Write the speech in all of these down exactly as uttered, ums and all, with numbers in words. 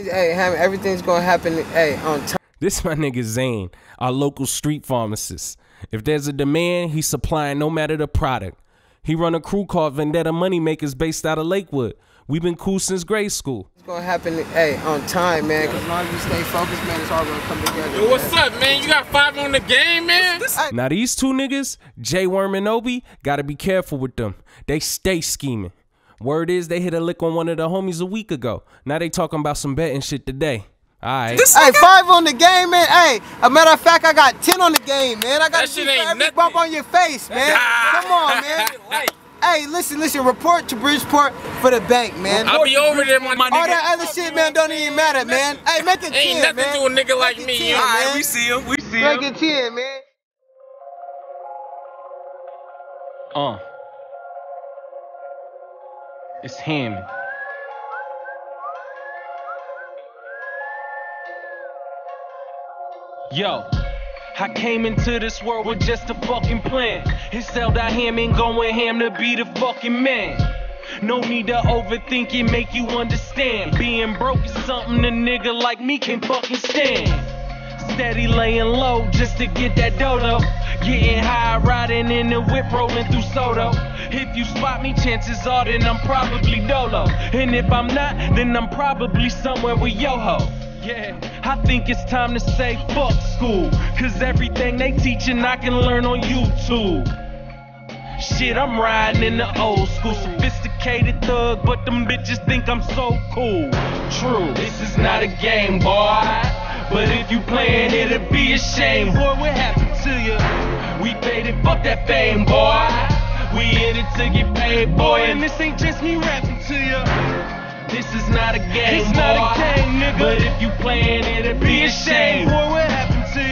Hey, Hammond, everything's gonna happen. Hey, on time. This my nigga Zane, our local street pharmacist. If there's a demand, he's supplying no matter the product. He run a crew called Vendetta Moneymakers based out of Lakewood. We've been cool since grade school. It's gonna happen, hey, on time, man. Cause as long as you stay focused, man, it's all gonna come together. Yo, what's man. up, man? You got five on the game, man. This, this, now these two niggas, J Worm and Obi, gotta be careful with them. They stay scheming. Word is they hit a lick on one of the homies a week ago. Now they talking about some betting shit today. Alright. Hey, five on the game, man. Hey, a matter of fact, I got ten on the game, man. I got to keep every bump on your face, man. Come on, man. Hey, listen, listen. Report to Bridgeport for the bank, man. I'll be over there, my nigga. All that other shit, man, don't even matter, man. Hey, make it ten, man. Ain't nothing to a nigga like me. Alright, we see him. We see him. Make it ten, man. Uh. It's Hammond. Yo, I came into this world with just a fucking plan. It's Elder Hammond going ham to be the fucking man. No need to overthink it, make you understand. Being broke is something a nigga like me can't fucking stand. Steady laying low just to get that dodo. Getting high, riding in the whip, rolling through Soto. If you spot me, chances are then I'm probably dolo. And if I'm not, then I'm probably somewhere with Yoho. Yeah, I think it's time to say fuck school, cause everything they teaching I can learn on YouTube. Shit, I'm riding in the old school, sophisticated thug, but them bitches think I'm so cool. True, this is not a game, boy, but if you playing it'll be a shame. Boy, what happened to you? We paid it, fuck that fame, boy. We in it to get paid, boy, and this ain't just me rapping to you. This is not a game, it's boy. Not a game, nigga. But if you playing it, it'd be a shame. Boy, what happened to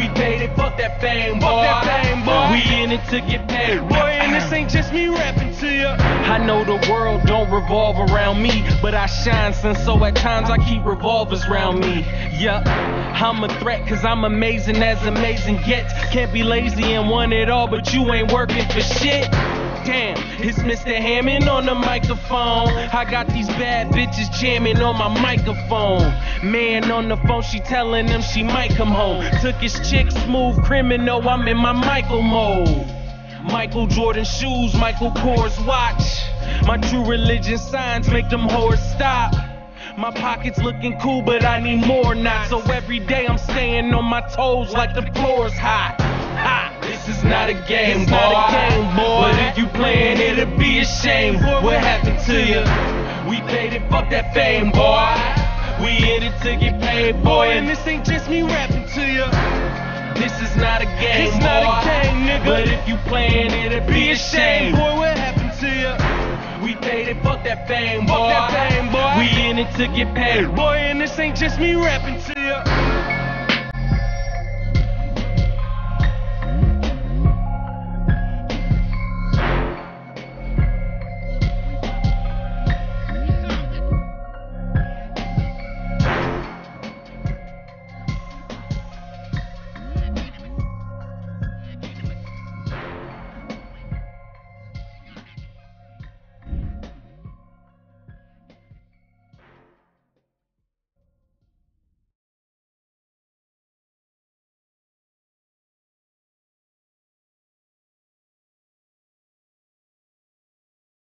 you? We paid it, fuck that fame, boy. Fuck that fame, boy. We in it to get paid, boy. And this ain't just me rapping to you. I know the world don't revolve around me, but I shine, since so at times I keep revolvers around me. Yeah, I'm a threat, cause I'm amazing as amazing gets. Can't be lazy and want it all, but you ain't working for shit. Damn, it's Mister Hammond on the microphone. I got these bad bitches jamming on my microphone. Man on the phone, she telling them she might come home. Took his chick, smooth criminal, I'm in my Michael mode. Michael Jordan shoes, Michael Kors watch. My true religion signs make them whores stop. My pockets looking cool, but I need more knots. So every day I'm staying on my toes like the floor's hot. Ha! This is not a game, boy. Not a game, boy. But if you playing it, it'll be a shame. What happened to you? We paid it, fuck that fame, boy. We in it to get paid, boy. And this ain't just me rapping to you. This is not a game, it's boy. Not a game, nigga. But if you playing it, it'll be a shame. Boy, what happened to you? We paid it, fuck that fame, boy. Fuck that fame, boy. We in it to get paid, boy. And this ain't just me rapping to you.